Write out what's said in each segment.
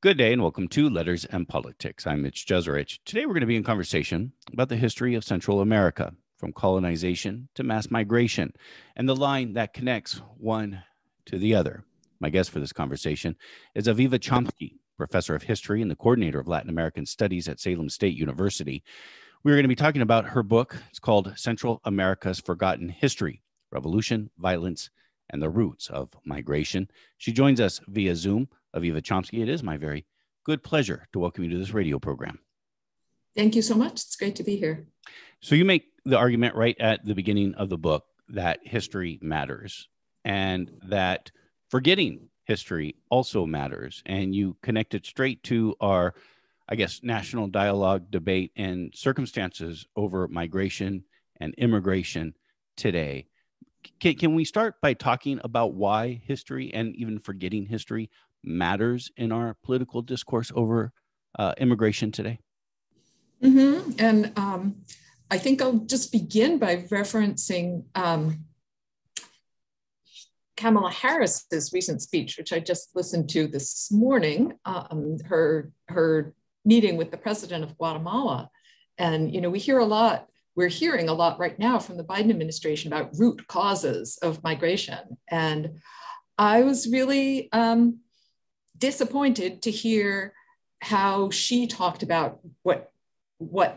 Good day and welcome to Letters and Politics. I'm Mitch Jezerich. Today we're going to be in conversation about the history of Central America, from colonization to mass migration, and the line that connects one to the other. My guest for this conversation is Aviva Chomsky, professor of history and the coordinator of Latin American Studies at Salem State University. We're going to be talking about her book. It's called Central America's Forgotten History, Revolution, Violence, and the Roots of Migration. She joins us via Zoom. Aviva Chomsky, it is my very good pleasure to welcome you to this radio program. Thank you so much. It's great to be here. So you make the argument right at the beginning of the book that history matters and that forgetting history also matters. And you connect it straight to our, I guess, national dialogue, debate, and circumstances over migration and immigration today. Can we start by talking about why history and even forgetting history matters in our political discourse over immigration today? And I think I'll just begin by referencing Kamala Harris's recent speech, which I just listened to this morning, her meeting with the president of Guatemala. And, you know, we're hearing a lot right now from the Biden administration about root causes of migration. And I was really disappointed to hear how she talked about what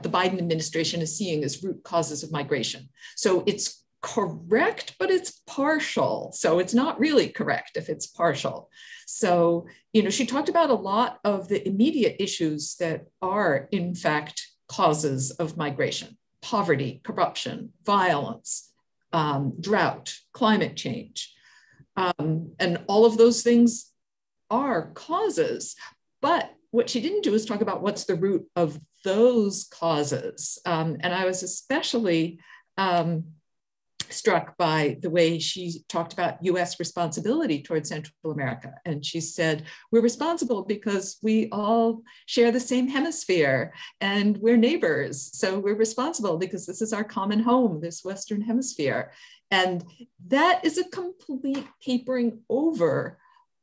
the Biden administration is seeing as root causes of migration. So it's correct, but it's partial. So it's not really correct if it's partial. So, you know, she talked about a lot of the immediate issues that are in fact causes of migration: poverty, corruption, violence, drought, climate change. And all of those things are causes, but what she didn't do is talk about what's the root of those causes. And I was especially struck by the way she talked about US responsibility towards Central America. And she said, we're responsible because we all share the same hemisphere and we're neighbors. So we're responsible because this is our common home, this Western hemisphere. And that is a complete papering over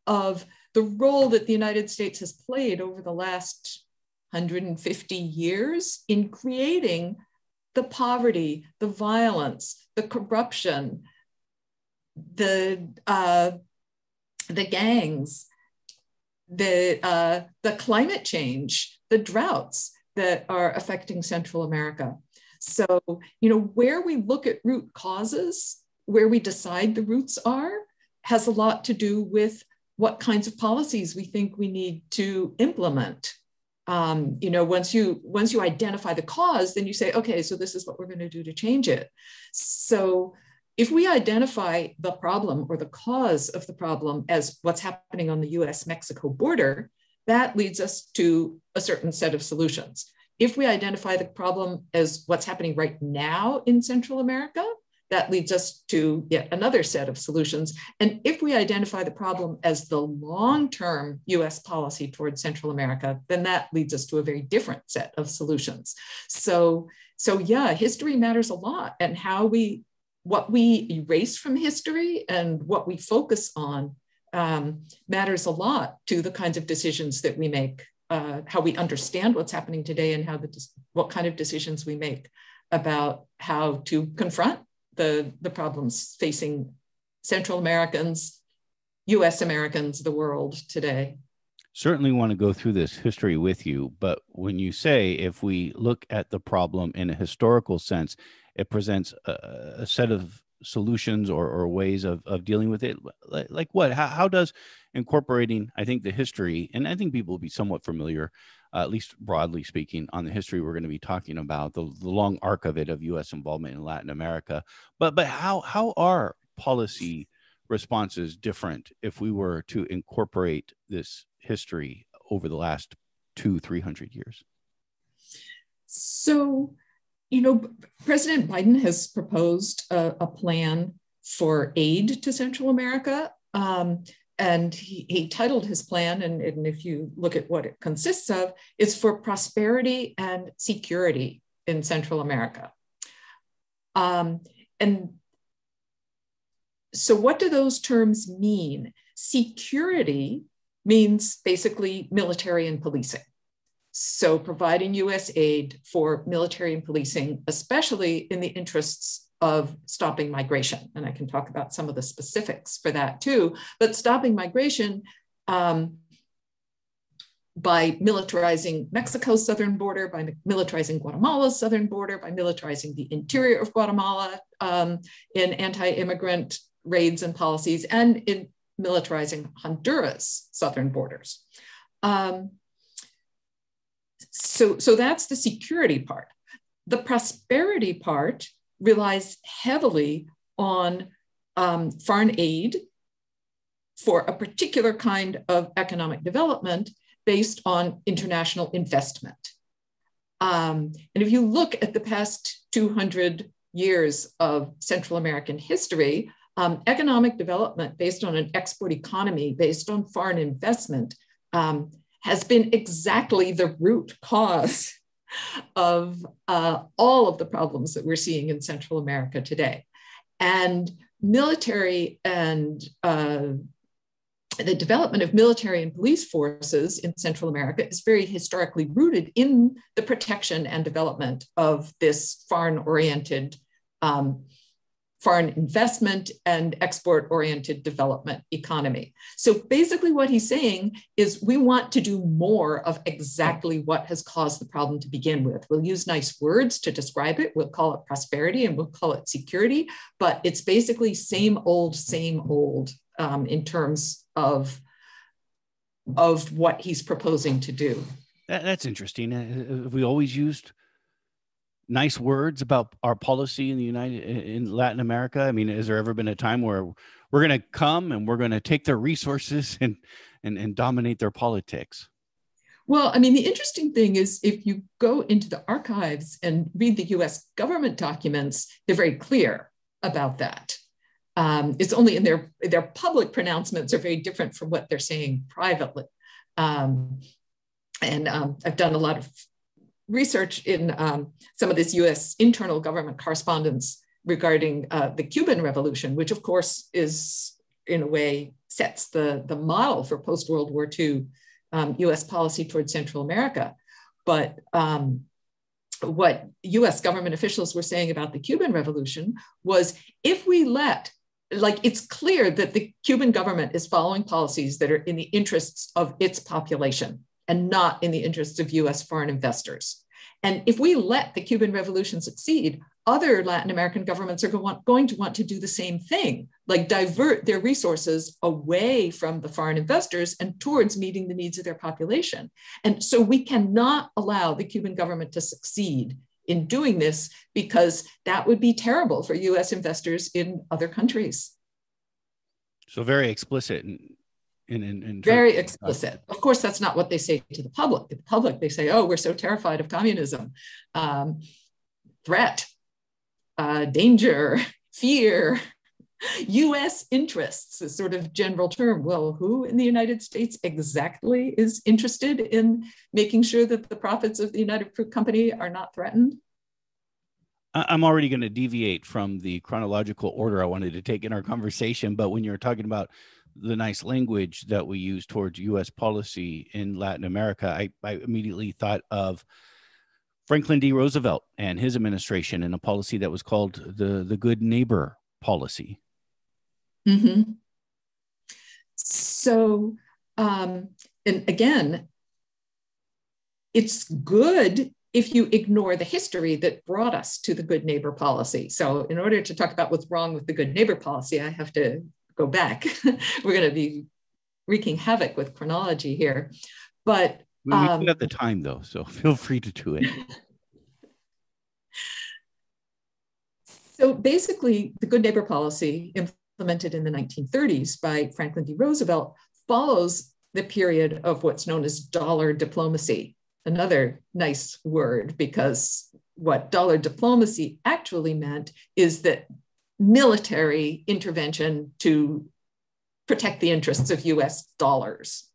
of the role that the United States has played over the last 150 years in creating the poverty, the violence, the corruption, the gangs, the climate change, the droughts that are affecting Central America. So, you know, where we look at root causes, where we decide the roots are, has a lot to do with what kinds of policies we think we need to implement. You know, once you identify the cause, then you say, okay, so this is what we're going to do to change it. So if we identify the problem or the cause of the problem as what's happening on the US-Mexico border, that leads us to a certain set of solutions. If we identify the problem as what's happening right now in Central America, that leads us to yet another set of solutions. And if we identify the problem as the long-term US policy towards Central America, then that leads us to a very different set of solutions. So yeah, history matters a lot, and what we erase from history and what we focus on matters a lot to the kinds of decisions that we make, how we understand what's happening today and what kind of decisions we make about how to confront the problems facing Central Americans, US Americans, the world today. Certainly want to go through this history with you, but when you say if we look at the problem in a historical sense, it presents a set of solutions or ways of dealing with it. Like what? How does incorporating, I think, the history, and I think people will be somewhat familiar, at least broadly speaking, on the history we're going to be talking about, the long arc of it, of U.S. involvement in Latin America. But how are policy responses different if we were to incorporate this history over the last 200-300 years? So, you know, President Biden has proposed a plan for aid to Central America. And he titled his plan, and if you look at what it consists of, it's for prosperity and security in Central America. And so what do those terms mean? Security means basically military and policing. So providing U.S. aid for military and policing, especially in the interests of stopping migration. And I can talk about some of the specifics for that too, but stopping migration by militarizing Mexico's southern border, by militarizing Guatemala's southern border, by militarizing the interior of Guatemala in anti-immigrant raids and policies, and in militarizing Honduras' southern borders. So that's the security part. The prosperity part relies heavily on foreign aid for a particular kind of economic development based on international investment. And if you look at the past 200 years of Central American history, economic development based on an export economy, based on foreign investment, has been exactly the root cause of all of the problems that we're seeing in Central America today. And military and the development of military and police forces in Central America is very historically rooted in the protection and development of this foreign-oriented, foreign investment and export-oriented development economy. So basically what he's saying is we want to do more of exactly what has caused the problem to begin with. We'll use nice words to describe it. We'll call it prosperity and we'll call it security, but it's basically same old in terms of what he's proposing to do. That's interesting. We always used nice words about our policy in the in Latin America. I mean, has there ever been a time where we're going to come and we're going to take their resources and dominate their politics? Well, I mean, the interesting thing is if you go into the archives and read the US government documents, they're very clear about that. It's only in their public pronouncements are very different from what they're saying privately. I've done a lot of research in some of this US internal government correspondence regarding the Cuban Revolution, which of course is in a way sets the model for post-World War II US policy towards Central America. But what US government officials were saying about the Cuban Revolution was if we let, like it's clear that the Cuban government is following policies that are in the interests of its population and not in the interests of US foreign investors. And if we let the Cuban Revolution succeed, other Latin American governments are going to want to do the same thing, like divert their resources away from the foreign investors and towards meeting the needs of their population. And so we cannot allow the Cuban government to succeed in doing this because that would be terrible for US investors in other countries. So very explicit. Very explicit. Of course, that's not what they say to the public. To the public, they say, oh, we're so terrified of communism, threat, danger, fear, US interests is sort of general term. Well, who in the United States exactly is interested in making sure that the profits of the United Fruit Company are not threatened? I'm already going to deviate from the chronological order I wanted to take in our conversation, but when you're talking about the nice language that we use towards U.S. policy in Latin America, I immediately thought of Franklin D. Roosevelt and his administration and a policy that was called the Good Neighbor Policy. Mm-hmm. So, and again, it's good if you ignore the history that brought us to the Good Neighbor Policy. So in order to talk about what's wrong with the Good Neighbor Policy, I have to go back. We're going to be wreaking havoc with chronology here, but we do have the time though, so feel free to do it. So basically, the Good Neighbor Policy, implemented in the 1930s by Franklin D. Roosevelt, follows the period of what's known as dollar diplomacy. Another nice word, because what dollar diplomacy actually meant is that military intervention to protect the interests of US dollars.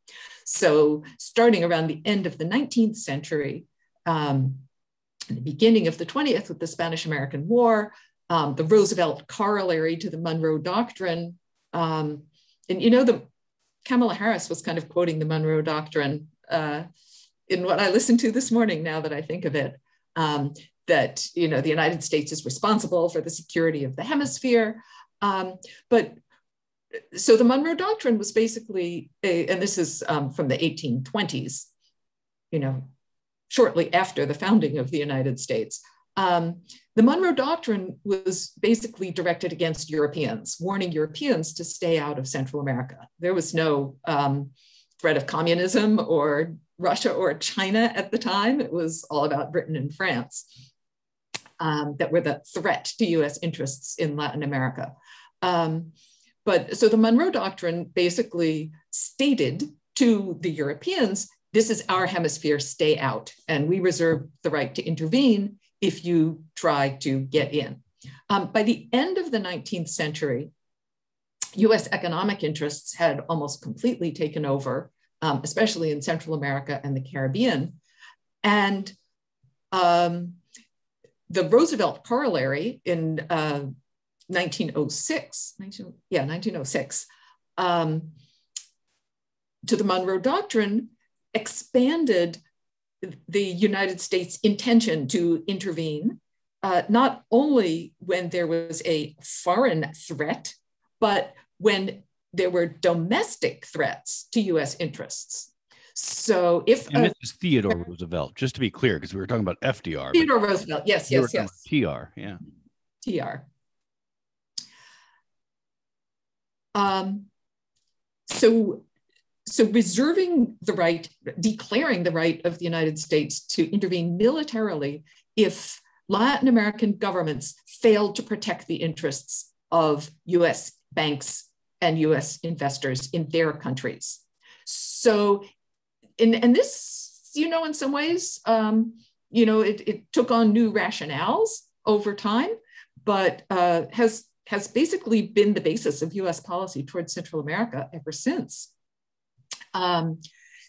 So starting around the end of the 19th century, the beginning of the 20th with the Spanish-American War, the Roosevelt Corollary to the Monroe Doctrine. And you know, the Kamala Harris was kind of quoting the Monroe Doctrine in what I listened to this morning, now that I think of it, that, you know, the United States is responsible for the security of the hemisphere. But so the Monroe Doctrine was basically, and this is from the 1820s, you know, shortly after the founding of the United States. The Monroe Doctrine was basically directed against Europeans, warning Europeans to stay out of Central America. There was no threat of communism or Russia or China at the time. It was all about Britain and France that were the threat to US interests in Latin America. But so the Monroe Doctrine basically stated to the Europeans, this is our hemisphere, stay out, and we reserve the right to intervene if you try to get in. By the end of the 19th century, US economic interests had almost completely taken over, especially in Central America and the Caribbean. And the Roosevelt Corollary in 1906, to the Monroe Doctrine expanded the United States' intention to intervene, not only when there was a foreign threat, but when there were domestic threats to US interests. So if— And this is Theodore Roosevelt, just to be clear, because we were talking about FDR. Theodore Roosevelt, yes. TR, yeah. TR. So reserving the right, declaring the right of the United States to intervene militarily if Latin American governments failed to protect the interests of US banks and US investors in their countries. So, and this, you know, in some ways, you know, it took on new rationales over time, but has basically been the basis of US policy towards Central America ever since.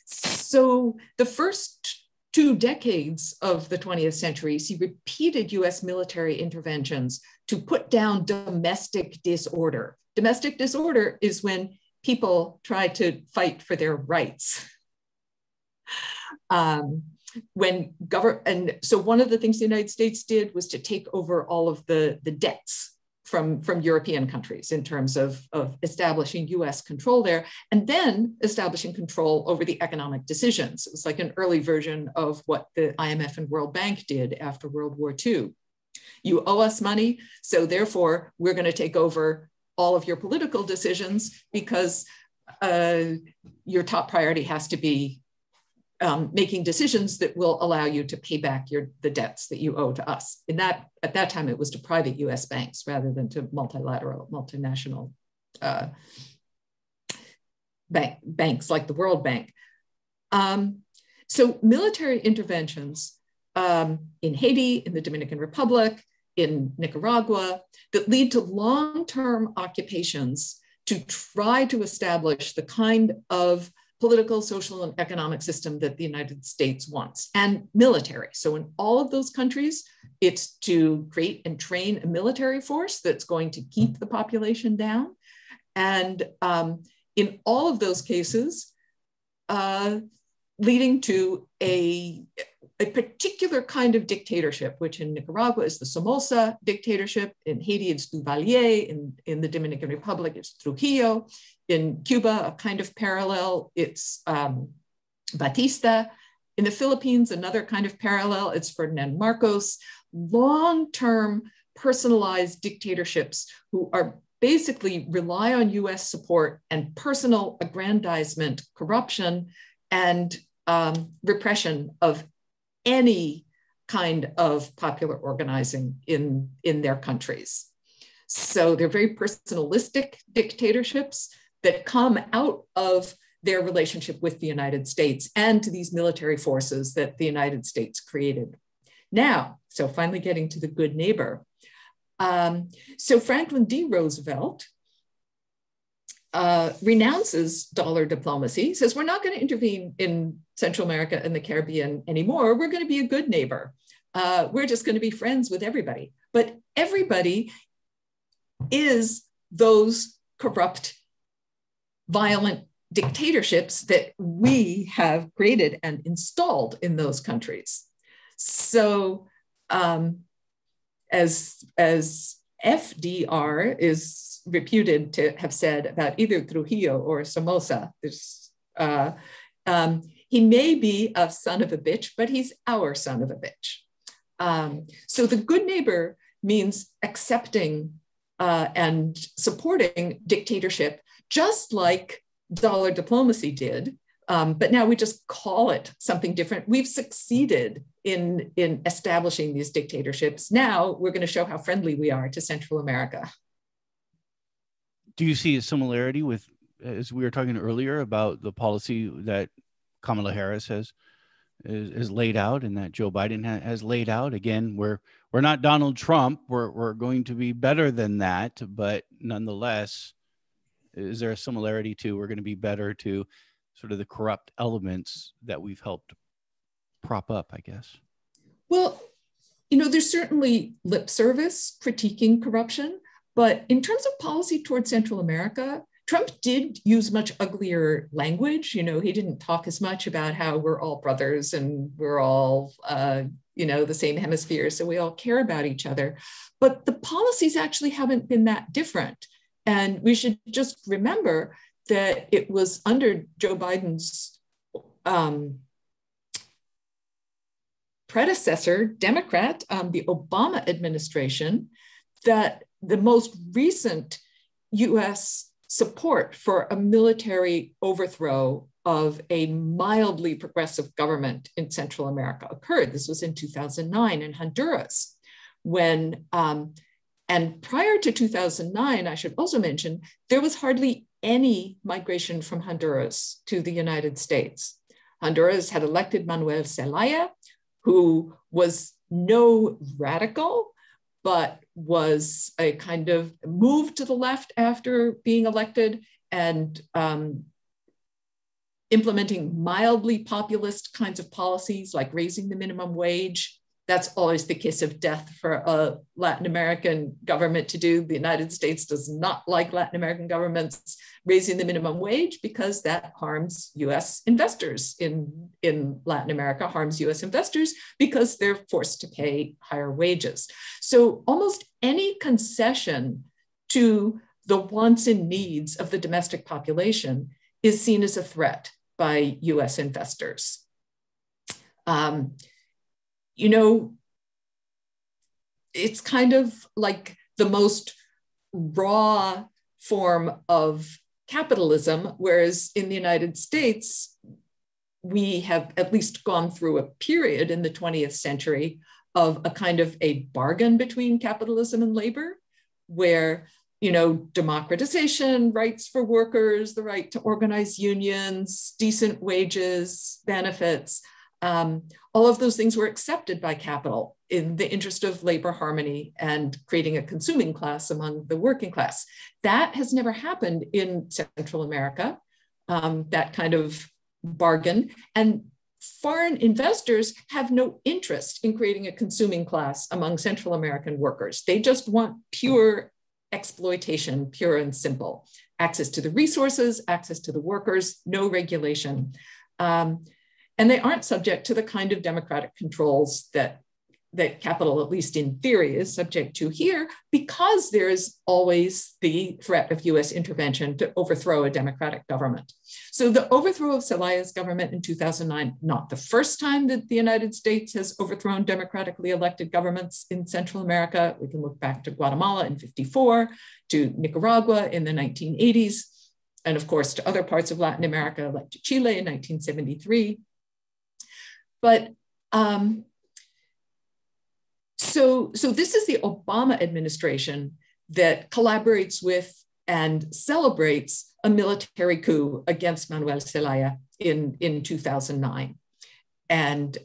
So the first two decades of the 20th century see repeated US military interventions to put down domestic disorder. Domestic disorder is when people try to fight for their rights. And so one of the things the United States did was to take over all of the debts from European countries in terms of establishing US control there, and then establishing control over the economic decisions. It was like an early version of what the IMF and World Bank did after World War II. You owe us money, so therefore we're going to take over all of your political decisions because your top priority has to be making decisions that will allow you to pay back the debts that you owe to us. At that time, it was to private US banks rather than to multilateral, multinational banks like the World Bank. So military interventions in Haiti, in the Dominican Republic, in Nicaragua, that lead to long-term occupations to try to establish the kind of political, social, and economic system that the United States wants, and military. So in all of those countries, it's to create and train a military force that's going to keep the population down. And in all of those cases, leading to a particular kind of dictatorship, which in Nicaragua is the Somoza dictatorship, in Haiti it's Duvalier, in the Dominican Republic it's Trujillo, in Cuba a kind of parallel, it's Batista, in the Philippines another kind of parallel, it's Ferdinand Marcos, long-term personalized dictatorships who are basically rely on US support and personal aggrandizement, corruption, and repression of any kind of popular organizing in their countries. So they're very personalistic dictatorships that come out of their relationship with the United States and to these military forces that the United States created. Now, so finally getting to the good neighbor. So Franklin D. Roosevelt renounces dollar diplomacy, says we're not going to intervene in Central America and the Caribbean anymore. We're going to be a good neighbor. We're just going to be friends with everybody. But everybody is those corrupt, violent dictatorships that we have created and installed in those countries. So as FDR is reputed to have said about either Trujillo or Somoza, he may be a son of a bitch, but he's our son of a bitch. So the good neighbor means accepting and supporting dictatorship, just like dollar diplomacy did, but now we just call it something different. We've succeeded in establishing these dictatorships. Now we're going to show how friendly we are to Central America. Do you see a similarity with, as we were talking earlier about the policy that Kamala Harris has laid out and that Joe Biden has laid out? Again, we're not Donald Trump. We're going to be better than that, but nonetheless, is there a similarity to we're going to be better to sort of the corrupt elements that we've helped prop up, I guess? Well, you know, there's certainly lip service critiquing corruption, but in terms of policy towards Central America, Trump did use much uglier language. You know, he didn't talk as much about how we're all brothers and we're all, you know, the same hemisphere, so we all care about each other. But the policies actually haven't been that different. And we should just remember that it was under Joe Biden's predecessor, Democrat, the Obama administration, that the most recent US support for a military overthrow of a mildly progressive government in Central America occurred. This was in 2009 in Honduras, when and prior to 2009, I should also mention, there was hardly any migration from Honduras to the United States. Honduras had elected Manuel Zelaya, who was no radical, but was a kind of move to the left after being elected and implementing mildly populist kinds of policies like raising the minimum wage. That's always the kiss of death for a Latin American government to do. The United States does not like Latin American governments raising the minimum wage because that harms US investors in Latin America, harms US investors because they're forced to pay higher wages. So almost any concession to the wants and needs of the domestic population is seen as a threat by US investors. You know, it's kind of like the most raw form of capitalism, whereas in the United States, we have at least gone through a period in the 20th century of a kind of a bargain between capitalism and labor, where, you know, democratization, rights for workers, the right to organize unions, decent wages, benefits, all of those things were accepted by capital in the interest of labor harmony and creating a consuming class among the working class. That has never happened in Central America, that kind of bargain. And foreign investors have no interest in creating a consuming class among Central American workers. They just want pure exploitation, pure and simple. Access to the resources, access to the workers, no regulation. And they aren't subject to the kind of democratic controls that capital, at least in theory, is subject to here, because there is always the threat of US intervention to overthrow a democratic government. So the overthrow of Zelaya's government in 2009, not the first time that the United States has overthrown democratically elected governments in Central America. We can look back to Guatemala in '54, to Nicaragua in the 1980s, and of course to other parts of Latin America, like to Chile in 1973. But so this is the Obama administration that collaborates with and celebrates a military coup against Manuel Zelaya in 2009. And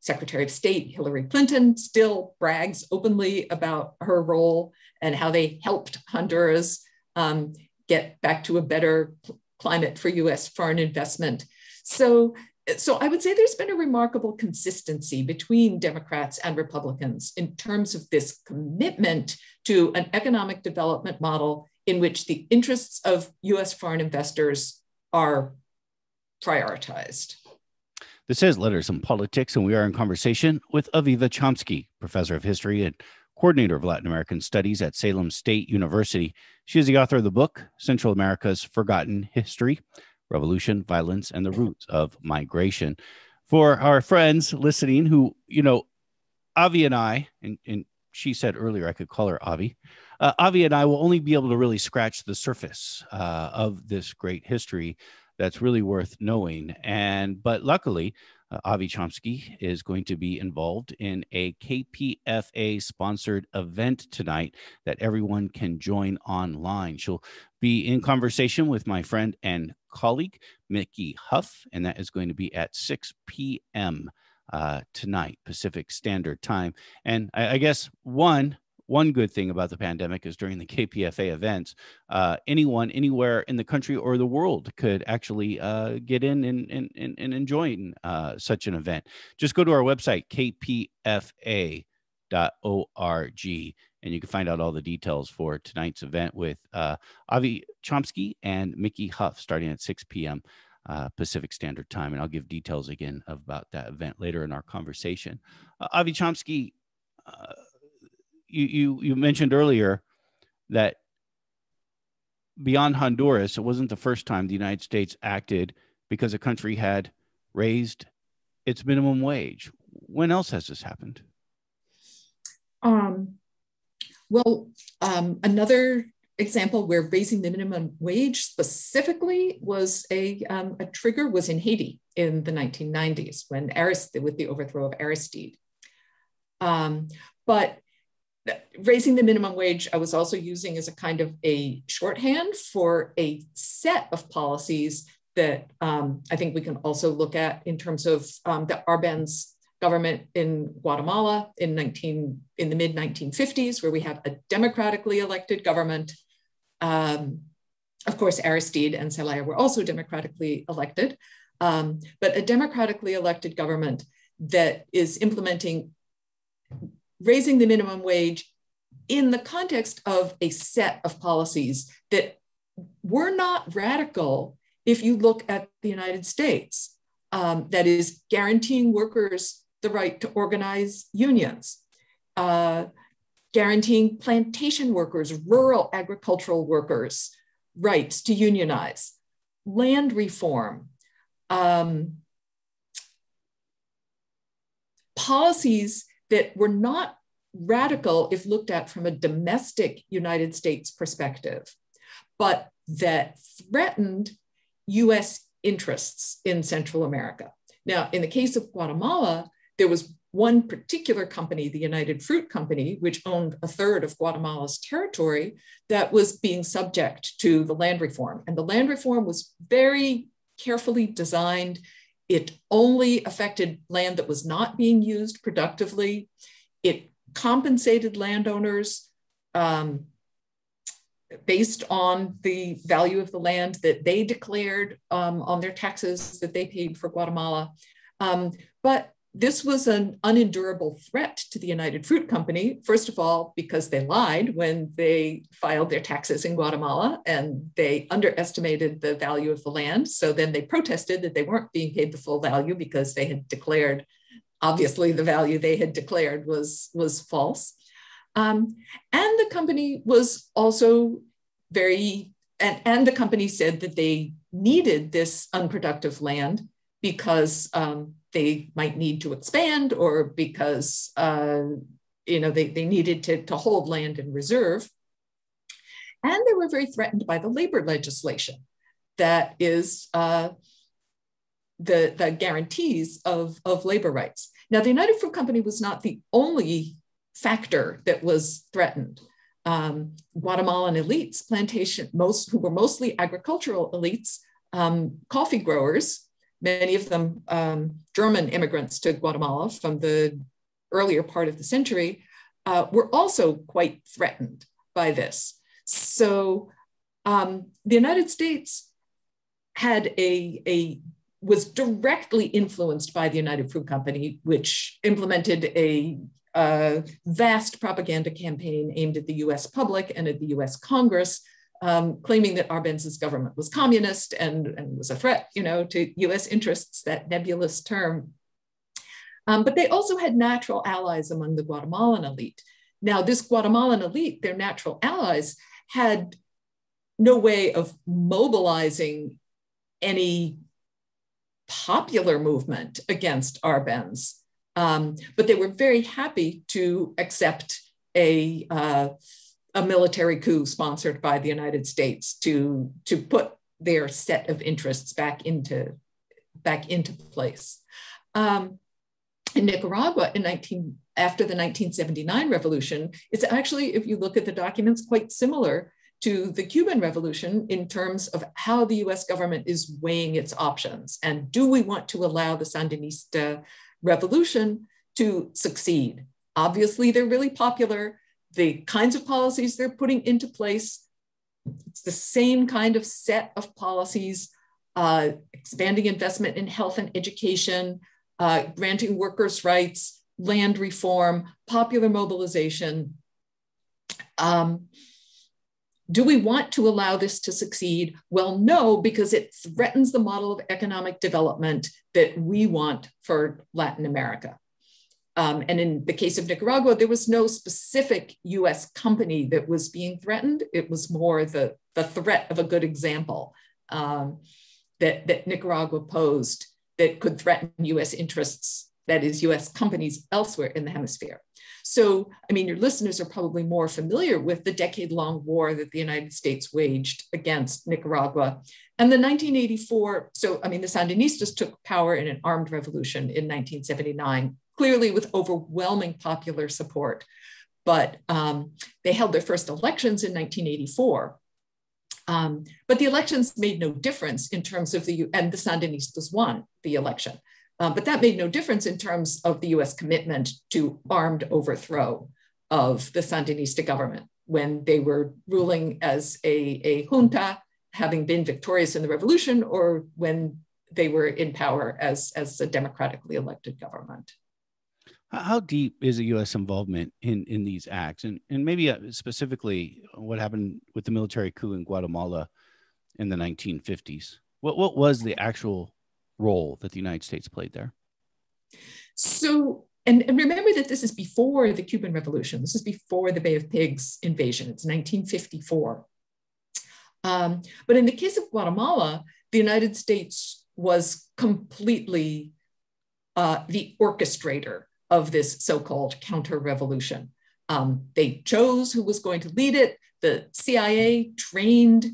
Secretary of State Hillary Clinton still brags openly about her role and how they helped Honduras get back to a better climate for US foreign investment. So I would say there's been a remarkable consistency between Democrats and Republicans in terms of this commitment to an economic development model in which the interests of US foreign investors are prioritized. This is Letters and Politics, and we are in conversation with Aviva Chomsky, professor of history and coordinator of Latin American Studies at Salem State University. She is the author of the book, Central America's Forgotten History, Revolution, Violence, and the Roots of Migration. For our friends listening who, you know, Avi and I, and she said earlier I could call her Avi, Avi and I will only be able to really scratch the surface of this great history that's really worth knowing. But luckily, Avi Chomsky is going to be involved in a KPFA-sponsored event tonight that everyone can join online. She'll be in conversation with my friend and colleague, Mickey Huff, and that is going to be at 6 p.m. Tonight, Pacific Standard Time. And I guess one good thing about the pandemic is during the KPFA events, anyone, anywhere in the country or the world could actually get in and enjoy such an event. Just go to our website, kpfa.org, and you can find out all the details for tonight's event with Avi Chomsky and Mickey Huff starting at 6 p.m. Pacific Standard Time. And I'll give details again about that event later in our conversation. Avi Chomsky, You mentioned earlier that beyond Honduras, it wasn't the first time the United States acted because a country had raised its minimum wage. When else has this happened? Another example where raising the minimum wage specifically was a trigger was in Haiti in the 1990s when with the overthrow of Aristide. But raising the minimum wage, I was also using as a kind of a shorthand for a set of policies that I think we can also look at in terms of the Arbenz government in Guatemala in the mid-1950s, where we had a democratically elected government. Of course, Aristide and Zelaya were also democratically elected, but a democratically elected government that is implementing raising the minimum wage in the context of a set of policies that were not radical if you look at the United States, that is guaranteeing workers the right to organize unions, guaranteeing plantation workers, rural agricultural workers, rights to unionize, land reform, policies that were not radical if looked at from a domestic United States perspective, but that threatened US interests in Central America. Now, in the case of Guatemala, there was one particular company, the United Fruit Company, which owned a third of Guatemala's territory, that was being subject to the land reform. And the land reform was very carefully designed. It only affected land that was not being used productively. It compensated landowners based on the value of the land that they declared on their taxes that they paid for Guatemala. But this was an unendurable threat to the United Fruit Company, first of all, because they lied when they filed their taxes in Guatemala and they underestimated the value of the land. So then they protested that they weren't being paid the full value because they had declared, obviously the value they had declared was false. And the company was also and the company said that they needed this unproductive land because they might need to expand or because they needed to hold land in reserve. And they were very threatened by the labor legislation that is the guarantees of labor rights. Now, the United Fruit Company was not the only factor that was threatened. Guatemalan elites, who were mostly agricultural elites, coffee growers, many of them German immigrants to Guatemala from the earlier part of the century, were also quite threatened by this. So the United States was directly influenced by the United Fruit Company, which implemented a vast propaganda campaign aimed at the US public and at the US Congress claiming that Arbenz's government was communist and was a threat, you know, to US interests, that nebulous term. But they also had natural allies among the Guatemalan elite. Now, this Guatemalan elite, their natural allies, had no way of mobilizing any popular movement against Arbenz, but they were very happy to accept a military coup sponsored by the United States to put their set of interests back into place. In Nicaragua, after the 1979 revolution, it's actually, if you look at the documents, quite similar to the Cuban Revolution in terms of how the US government is weighing its options. And do we want to allow the Sandinista revolution to succeed? Obviously, they're really popular. The kinds of policies they're putting into place, it's the same kind of set of policies, expanding investment in health and education, granting workers' rights, land reform, popular mobilization. Do we want to allow this to succeed? Well, no, because it threatens the model of economic development that we want for Latin America. And in the case of Nicaragua, there was no specific US company that was being threatened. It was more the threat of a good example that Nicaragua posed that could threaten US interests, that is US companies elsewhere in the hemisphere. So, I mean, your listeners are probably more familiar with the decade-long war that the United States waged against Nicaragua. And the 1984, so, I mean, the Sandinistas took power in an armed revolution in 1979, clearly with overwhelming popular support. But they held their first elections in 1984. But the elections made no difference in terms of and the Sandinistas won the election. But that made no difference in terms of the US commitment to armed overthrow of the Sandinista government when they were ruling as a junta, having been victorious in the revolution, or when they were in power as a democratically elected government. How deep is the US involvement in these acts? And maybe specifically what happened with the military coup in Guatemala in the 1950s? What was the actual role that the United States played there? So, and remember that this is before the Cuban Revolution. This is before the Bay of Pigs invasion. It's 1954. But in the case of Guatemala, the United States was completely the orchestrator of this so-called counter-revolution. They chose who was going to lead it. The CIA trained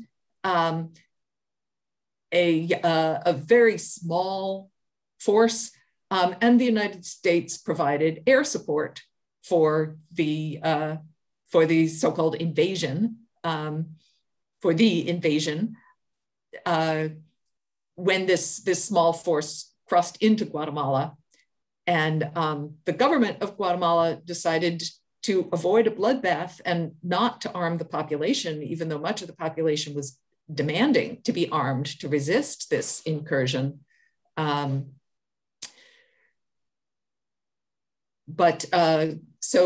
a very small force, and the United States provided air support for the so-called invasion, when this small force crossed into Guatemala, and the government of Guatemala decided to avoid a bloodbath and not to arm the population, even though much of the population was demanding to be armed to resist this incursion. So,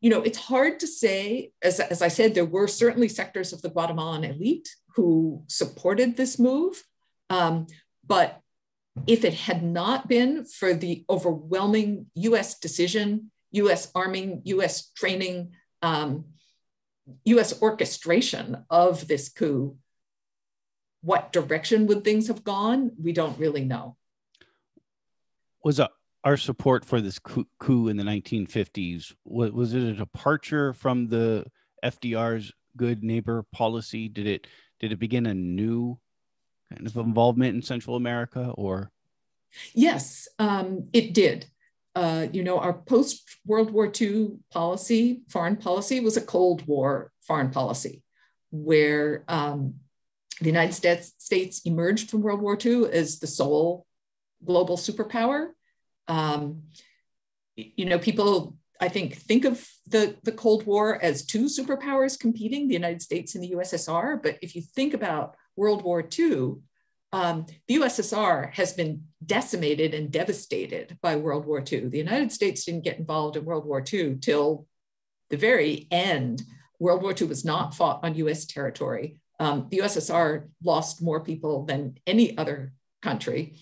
you know, it's hard to say, as I said, there were certainly sectors of the Guatemalan elite who supported this move, but if it had not been for the overwhelming US decision, US arming, US training, US orchestration of this coup, what direction would things have gone? We don't really know. Was our support for this coup in the 1950s, was it a departure from the FDR's Good Neighbor Policy? Did it begin a new kind of involvement in Central America, or? Yes, it did. You know, our post-World War II policy, foreign policy, was a Cold War foreign policy, where the United States emerged from World War II as the sole global superpower. You know, people, I think of the Cold War as two superpowers competing, the United States and the USSR. But if you think about World War II, the USSR has been decimated and devastated by World War II. The United States didn't get involved in World War II till the very end World War II was not fought on US territory. The USSR lost more people than any other country.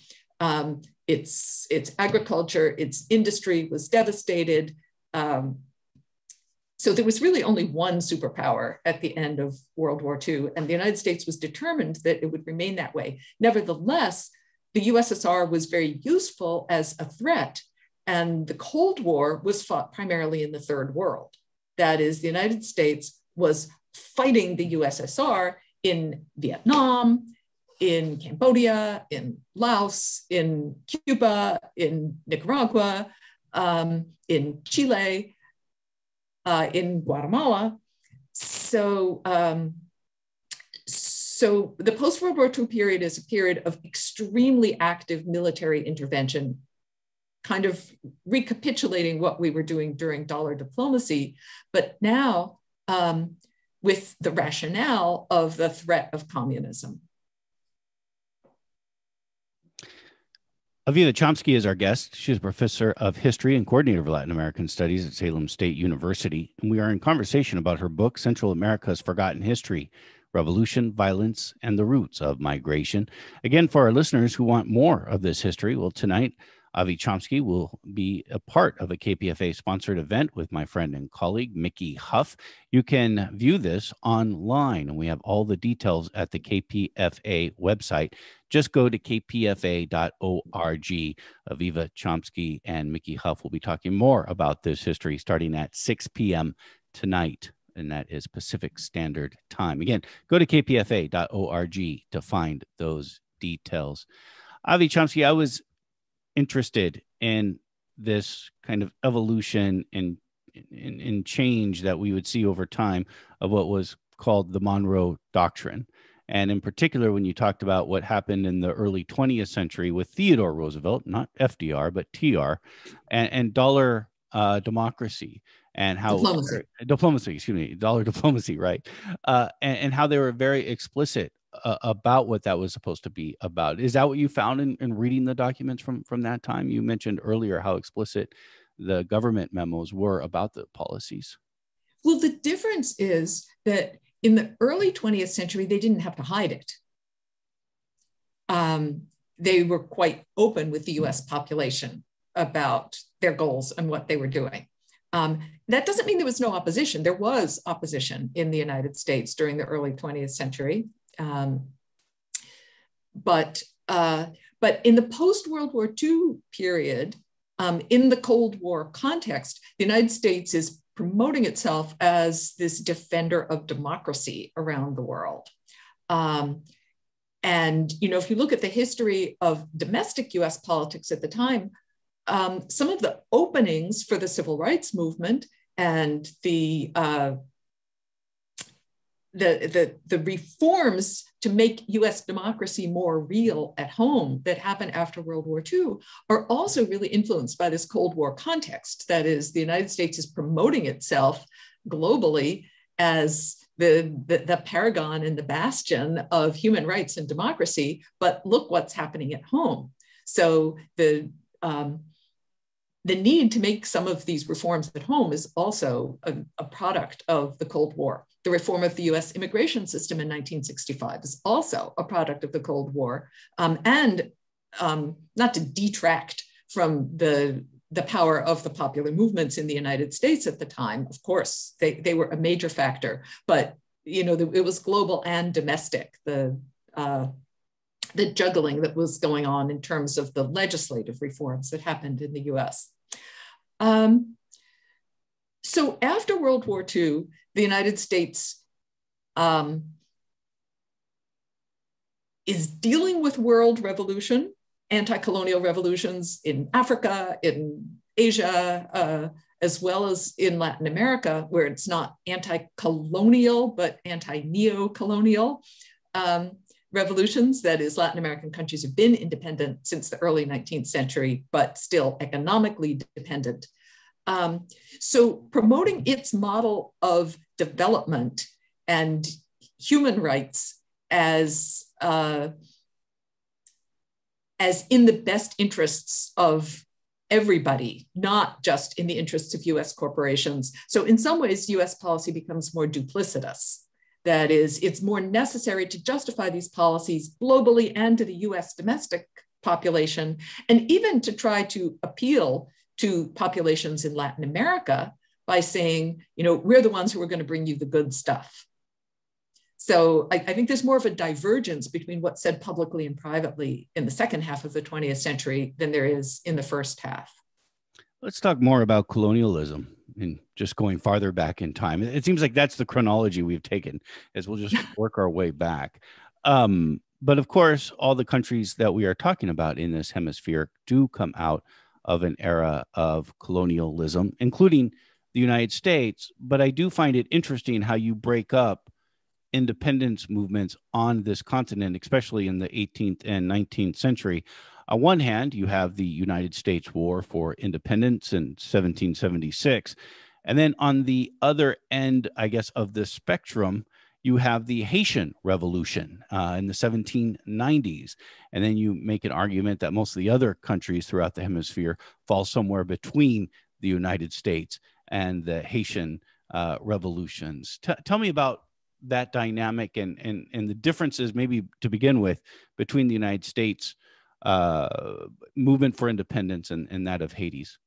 Its agriculture, its industry was devastated. So there was really only one superpower at the end of World War II, and the United States was determined that it would remain that way. Nevertheless, the USSR was very useful as a threat, and the Cold War was fought primarily in the Third World. That is, the United States was fighting the USSR in Vietnam, in Cambodia, in Laos, in Cuba, in Nicaragua, in Chile, in Guatemala. So, so the post-World War II period is a period of extremely active military intervention, kind of recapitulating what we were doing during dollar diplomacy, but now with the rationale of the threat of communism. Aviva Chomsky is our guest. She's a professor of history and coordinator of Latin American Studies at Salem State University. And we are in conversation about her book, Central America's Forgotten History, Revolution, Violence, and the Roots of Migration. Again, for our listeners who want more of this history, well, tonight, Avi Chomsky will be a part of a KPFA-sponsored event with my friend and colleague, Mickey Huff. You can view this online, and we have all the details at the KPFA website. Just go to kpfa.org. Aviva Chomsky and Mickey Huff will be talking more about this history starting at 6 p.m. tonight, and that is Pacific Standard Time. Again, go to kpfa.org to find those details. Avi Chomsky, I was interested in this kind of evolution and change that we would see over time of what was called the Monroe Doctrine. And in particular, when you talked about what happened in the early 20th century with Theodore Roosevelt, not FDR, but TR, and dollar democracy and how diplomacy, excuse me, dollar diplomacy, right? And how they were very explicit about what that was supposed to be about. Is that what you found in reading the documents from that time? You mentioned earlier how explicit the government memos were about the policies. Well, the difference is that in the early 20th century, they didn't have to hide it. They were quite open with the US population about their goals and what they were doing. That doesn't mean there was no opposition. There was opposition in the United States during the early 20th century. But in the post-World War II period, in the Cold War context, the United States is promoting itself as this defender of democracy around the world. And, you know, if you look at the history of domestic US politics at the time, some of the openings for the civil rights movement and the reforms to make US democracy more real at home that happened after World War II are also really influenced by this Cold War context. That is, the United States is promoting itself globally as the paragon and the bastion of human rights and democracy, but look what's happening at home. So the need to make some of these reforms at home is also a product of the Cold War. The reform of the US immigration system in 1965 is also a product of the Cold War. Not to detract from the power of the popular movements in the United States at the time, of course, they were a major factor, but you know, it was global and domestic, the juggling that was going on in terms of the legislative reforms that happened in the US. So after World War II, the United States is dealing with world revolution, anti-colonial revolutions in Africa, in Asia, as well as in Latin America, where it's not anti-colonial, but anti-neo-colonial. Revolutions, that is, Latin American countries have been independent since the early 19th century, but still economically dependent. So promoting its model of development and human rights as in the best interests of everybody, not just in the interests of US corporations. So in some ways, US policy becomes more duplicitous. That is, it's more necessary to justify these policies globally and to the US domestic population, and even to try to appeal to populations in Latin America by saying, you know, we're the ones who are going to bring you the good stuff. So I think there's more of a divergence between what's said publicly and privately in the second half of the 20th century than there is in the first half. Let's talk more about colonialism and just going farther back in time. It seems like that's the chronology we've taken, as we'll just work our way back. But of course, all the countries that we are talking about in this hemisphere do come out of an era of colonialism, including the United States. But I do find it interesting how you break up independence movements on this continent, especially in the 18th and 19th century. On one hand, you have the United States War for Independence in 1776. And then on the other end, I guess, of the spectrum, you have the Haitian Revolution in the 1790s. And then you make an argument that most of the other countries throughout the hemisphere fall somewhere between the United States and the Haitian revolutions. Tell me about that dynamic and the differences, maybe to begin with, between the United States movement for independence and that of Haiti's.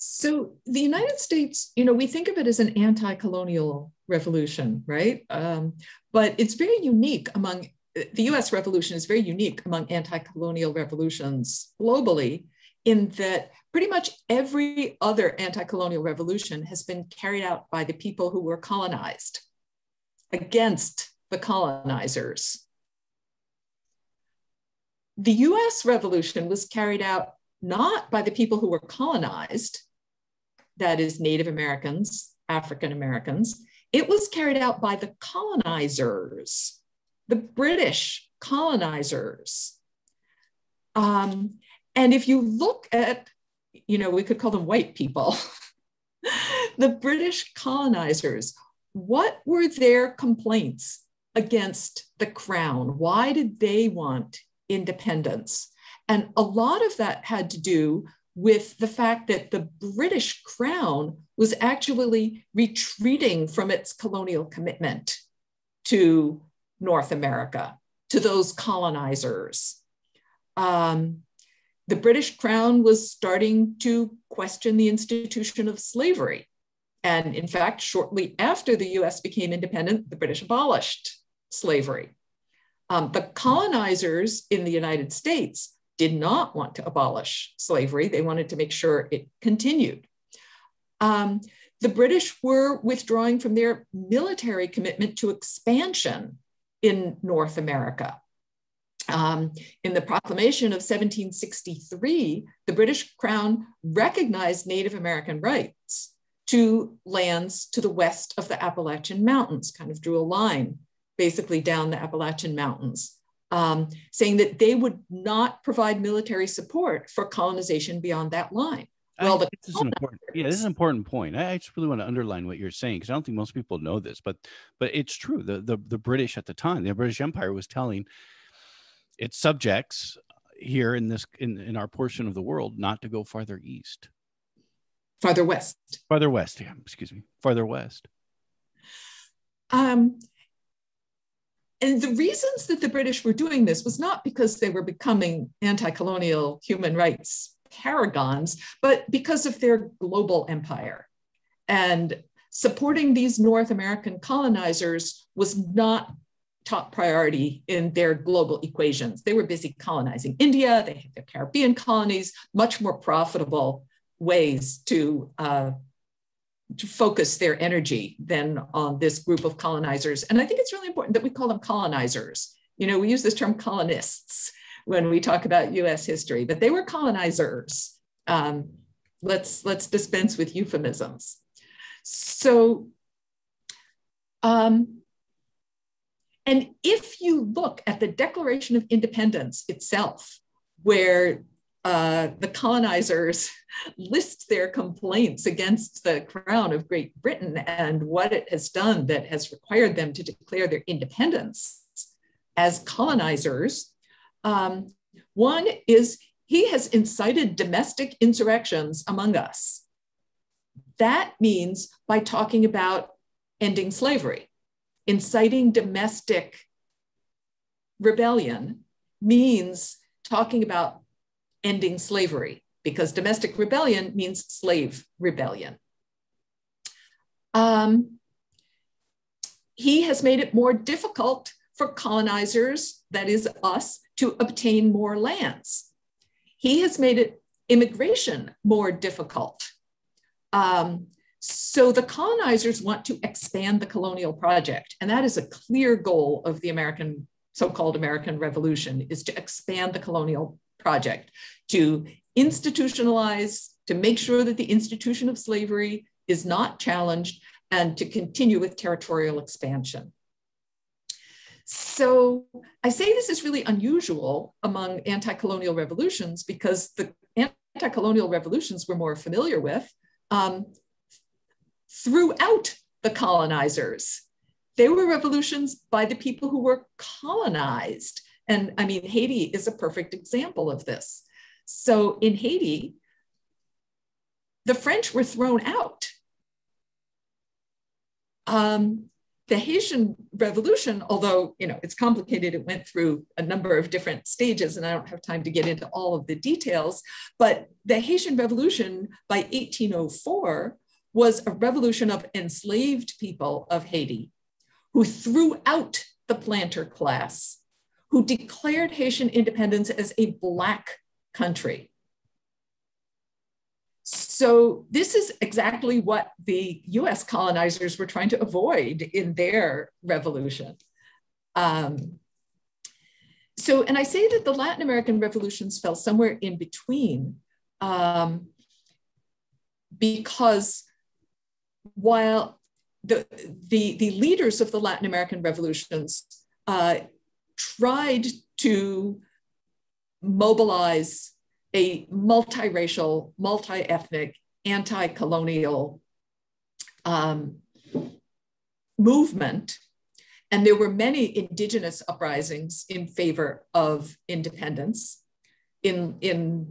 So the United States, you know, we think of it as an anti-colonial revolution, right? But it's very unique among, the US revolution is very unique among anti-colonial revolutions globally, in that pretty much every other anti-colonial revolution has been carried out by the people who were colonized, against the colonizers. The US revolution was carried out not by the people who were colonized, that is Native Americans, African Americans. It was carried out by the colonizers, the British colonizers. And if you look at, you know, we could call them white people, the British colonizers, what were their complaints against the crown? Why did they want independence? And a lot of that had to do with the fact that the British crown was actually retreating from its colonial commitment to North America, to those colonizers. The British crown was starting to question the institution of slavery. And in fact, shortly after the US became independent, the British abolished slavery. The colonizers in the United States did not want to abolish slavery. They wanted to make sure it continued. The British were withdrawing from their military commitment to expansion in North America. In the proclamation of 1763, the British Crown recognized Native American rights to lands to the west of the Appalachian Mountains, kind of drew a line basically down the Appalachian Mountains, saying that they would not provide military support for colonization beyond that line. Well, this is an important point. I just really want to underline what you're saying, because I don't think most people know this, but it's true. The British at the time, the British Empire was telling its subjects here in our portion of the world not to go farther east. Farther west. And the reasons that the British were doing this was not because they were becoming anti-colonial human rights paragons, but because of their global empire. And supporting these North American colonizers was not top priority in their global equations. They were busy colonizing India, they had their Caribbean colonies, much more profitable ways to focus their energy than on this group of colonizers. And I think it's really important that we call them colonizers. You know, we use this term colonists when we talk about US history, but they were colonizers. Let's dispense with euphemisms. So, and if you look at the Declaration of Independence itself, where the colonizers list their complaints against the crown of Great Britain and what it has done that has required them to declare their independence as colonizers. One is He has incited domestic insurrections among us. That means by talking about ending slavery, inciting domestic rebellion means talking about ending slavery, because domestic rebellion means slave rebellion. He has made it more difficult for colonizers, that is us, to obtain more lands. He has made immigration more difficult. So the colonizers want to expand the colonial project. And that is a clear goal of the American, so-called American Revolution, is to expand the colonial project, to institutionalize, to make sure that the institution of slavery is not challenged, and to continue with territorial expansion. So I say this is really unusual among anti-colonial revolutions, because the anti-colonial revolutions we're more familiar with throughout the colonizers. They were revolutions by the people who were colonized. And I mean, Haiti is a perfect example of this. So in Haiti, the French were thrown out. The Haitian Revolution, although it's complicated, it went through a number of different stages, and I don't have time to get into all of the details, but the Haitian Revolution by 1804 was a revolution of enslaved people of Haiti who threw out the planter class, who declared Haitian independence as a Black country. So this is exactly what the US colonizers were trying to avoid in their revolution. And I say that the Latin American revolutions fell somewhere in between, because while the leaders of the Latin American revolutions tried to mobilize a multiracial, multi-ethnic, anti-colonial movement. And there were many indigenous uprisings in favor of independence, in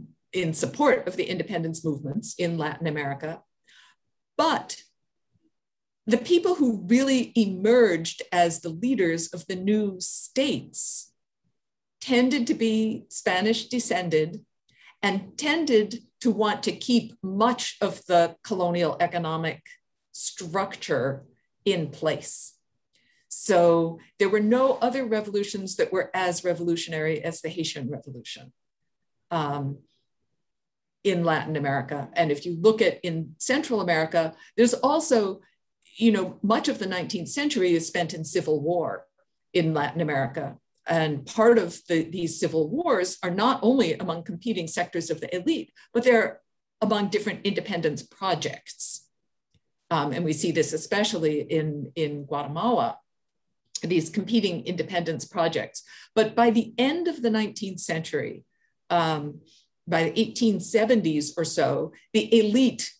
support of the independence movements in Latin America. But the people who really emerged as the leaders of the new states tended to be Spanish-descended, and tended to want to keep much of the colonial economic structure in place. So there were no other revolutions that were as revolutionary as the Haitian Revolution in Latin America. And if you look at in Central America, there's also, much of the 19th century is spent in civil war in Latin America. And part of these civil wars are not only among competing sectors of the elite, but they're among different independence projects. And we see this especially in Guatemala, these competing independence projects. But by the end of the 19th century, by the 1870s or so, the elite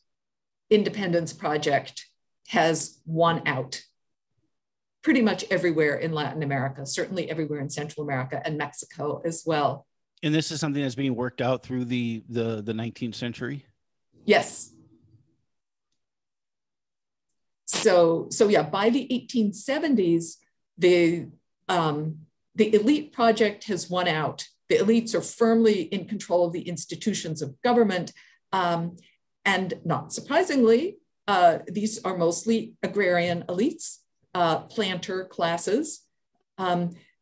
independence project has won out pretty much everywhere in Latin America, certainly everywhere in Central America and Mexico as well. And this is something that's being worked out through the 19th century? Yes. So yeah, by the 1870s, the elite project has won out. The elites are firmly in control of the institutions of government. And not surprisingly, these are mostly agrarian elites. Planter classes.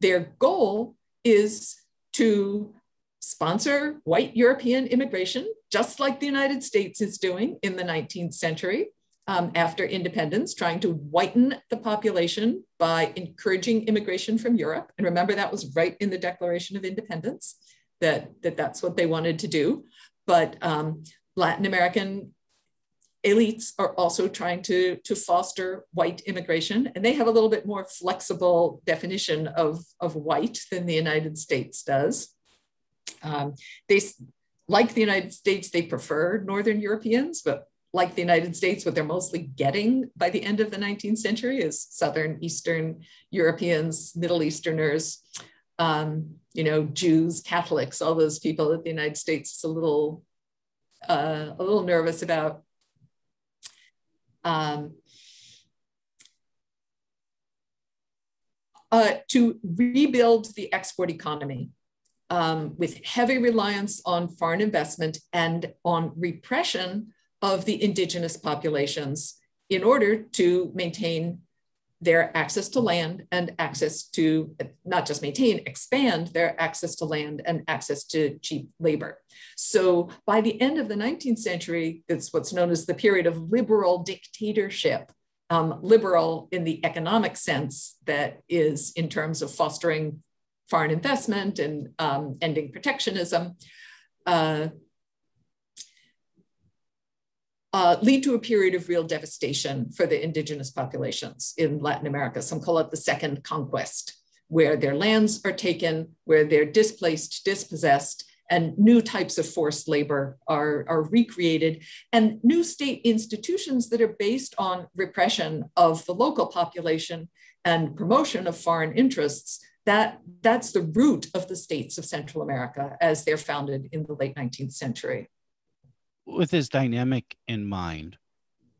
Their goal is to sponsor white European immigration, just like the United States is doing in the 19th century after independence, trying to whiten the population by encouraging immigration from Europe. And remember, that was right in the Declaration of Independence, that's what they wanted to do. But Latin American elites are also trying to foster white immigration, and they have a little bit more flexible definition of white than the United States does. Like the United States, they prefer Northern Europeans, but like the United States, what they're mostly getting by the end of the 19th century is Southern, Eastern Europeans, Middle Easterners, you know, Jews, Catholics, all those people that the United States is a little nervous about. To rebuild the export economy with heavy reliance on foreign investment and on repression of the indigenous populations in order to maintain their access to land and access to, not just maintain, expand their access to land and access to cheap labor. So by the end of the 19th century, it's what's known as the period of liberal dictatorship, liberal in the economic sense, that is in terms of fostering foreign investment and ending protectionism, lead to a period of real devastation for the indigenous populations in Latin America. Some call it the second conquest, where their lands are taken, where they're displaced, dispossessed, and new types of forced labor are recreated, and new state institutions that are based on repression of the local population and promotion of foreign interests. That's the root of the states of Central America as they're founded in the late 19th century. With this dynamic in mind,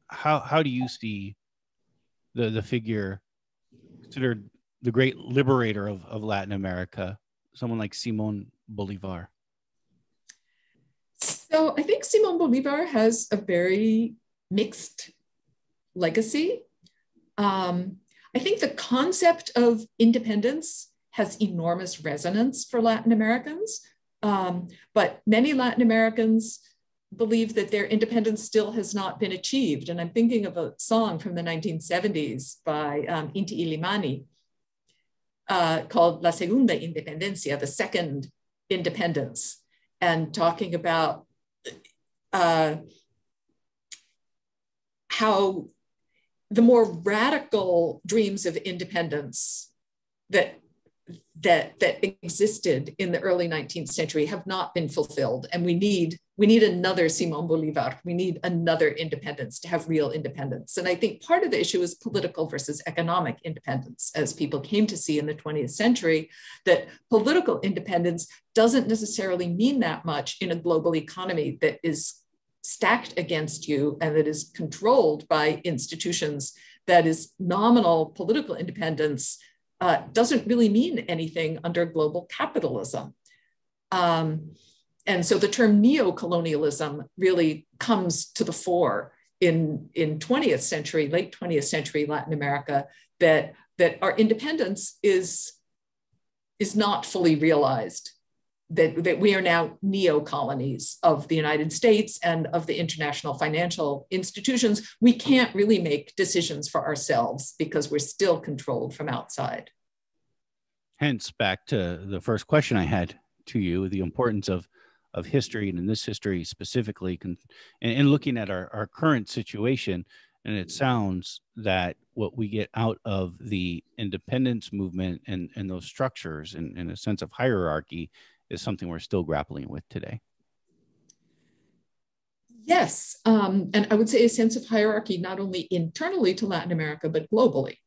how do you see the figure considered the great liberator of Latin America, someone like Simón Bolívar? So I think Simón Bolívar has a very mixed legacy. I think the concept of independence has enormous resonance for Latin Americans, but many Latin Americans believe that their independence still has not been achieved. And I'm thinking of a song from the 1970s by Inti Ilimani called La Segunda Independencia, the second independence, and talking about how the more radical dreams of independence that existed in the early 19th century have not been fulfilled. And we need another Simón Bolívar. We need another independence to have real independence. And I think part of the issue is political versus economic independence, as people came to see in the 20th century, that political independence doesn't necessarily mean that much in a global economy that is stacked against you and that is controlled by institutions. That is, nominal political independence doesn't really mean anything under global capitalism. And so the term neocolonialism really comes to the fore in 20th century, late 20th century Latin America, that our independence is not fully realized, that we are now neo-colonies of the United States and of the international financial institutions. We can't really make decisions for ourselves because we're still controlled from outside. Hence, back to the first question I had to you, the importance of history, and in this history specifically, and looking at our current situation. And it sounds that what we get out of the independence movement and those structures and a sense of hierarchy is something we're still grappling with today. Yes, and I would say a sense of hierarchy, not only internally to Latin America, but globally.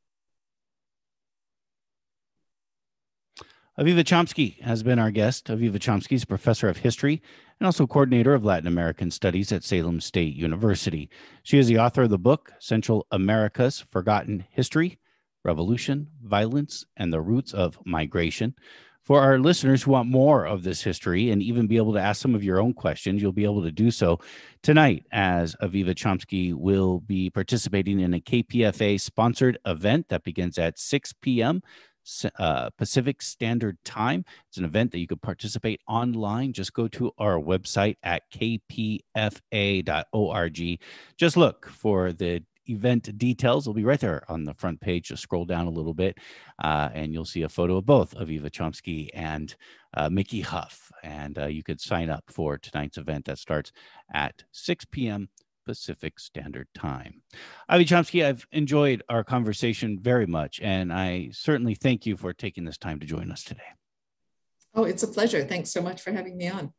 Aviva Chomsky has been our guest. Aviva Chomsky is professor of history and also coordinator of Latin American studies at Salem State University. She is the author of the book, Central America's Forgotten History, Revolution, Violence, and the Roots of Migration. For our listeners who want more of this history and even be able to ask some of your own questions, you'll be able to do so tonight, as Aviva Chomsky will be participating in a KPFA-sponsored event that begins at 6 p.m. Pacific Standard Time. It's an event that you could participate online. Just go to our website at kpfa.org. Just look for the event details will be right there on the front page. Just scroll down a little bit and you'll see a photo of both Aviva Chomsky and Mickey Huff. And you could sign up for tonight's event that starts at 6 p.m. Pacific Standard Time. Aviva Chomsky, I've enjoyed our conversation very much, and I certainly thank you for taking this time to join us today. Oh, it's a pleasure. Thanks so much for having me on.